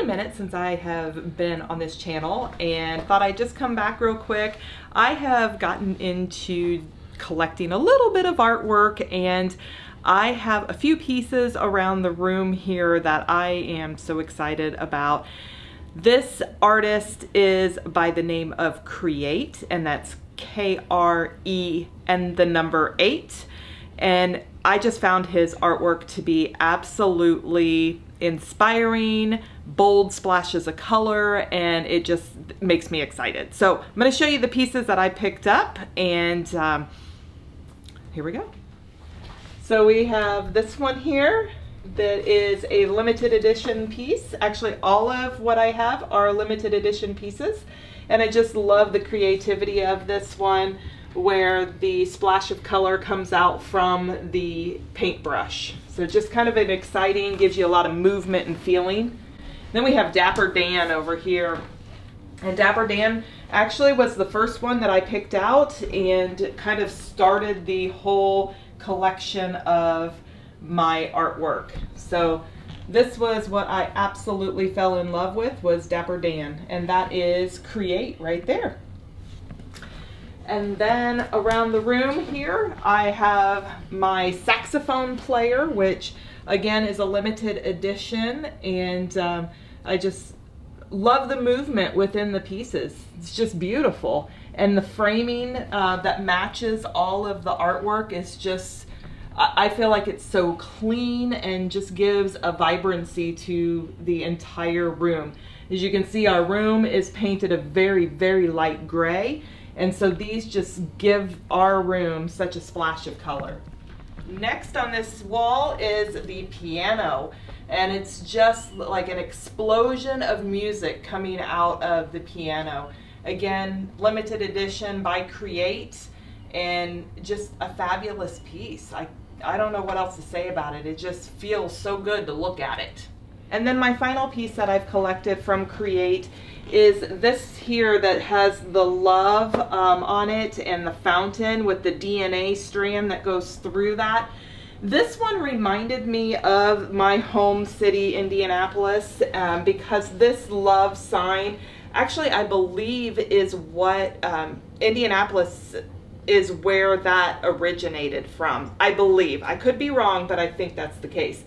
been a minute since I have been on this channel and thought I'd just come back real quick. I have gotten into collecting a little bit of artwork, and I have a few pieces around the room here that I am so excited about. This artist is by the name of Create, and that's K-R-E and the number 8. And I just found his artwork to be absolutely inspiring, bold splashes of color, and it just makes me excited. So I'm going to show you the pieces that I picked up, and here we go. So we have this one here that is a limited edition piece. Actually, all of what I have are limited edition pieces, and I just love the creativity of this one, where the splash of color comes out from the paintbrush. So just kind of an exciting, gives you a lot of movement and feeling. Then we have Dapper Dan over here. And Dapper Dan actually was the first one that I picked out and kind of started the whole collection of my artwork. So this was what I absolutely fell in love with, was Dapper Dan. And that is Create right there. And then around the room here, I have my saxophone player, which again is a limited edition, and I just love the movement within the pieces. It's just beautiful. And the framing that matches all of the artwork is just, I feel like it's so clean and just gives a vibrancy to the entire room. As you can see, our room is painted a very, very light gray. And so these just give our room such a splash of color. Next on this wall is the piano, and it's just like an explosion of music coming out of the piano. Again, limited edition by Create, and just a fabulous piece. I don't know what else to say about it. It just feels so good to look at it. And then my final piece that I've collected from Create is this here that has the love on it and the fountain with the DNA strand that goes through that. This one reminded me of my home city, Indianapolis, because this love sign, actually I believe is what Indianapolis is where that originated from. I believe. I could be wrong, but I think that's the case.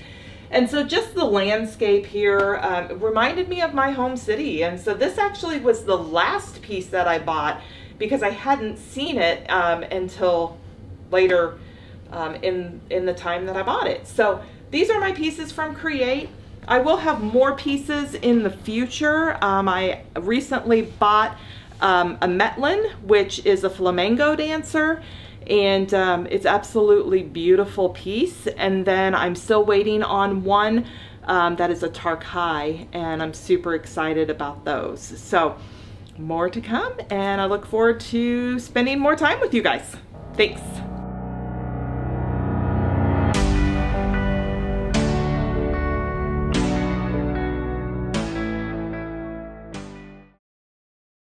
And so just the landscape here reminded me of my home city. And so this actually was the last piece that I bought, because I hadn't seen it until later in the time that I bought it. So these are my pieces from Create. I will have more pieces in the future. I recently bought a Metlin, which is a flamenco dancer. And it's absolutely beautiful piece. And then I'm still waiting on one that is a Tarkai, and I'm super excited about those. So more to come, and I look forward to spending more time with you guys. Thanks.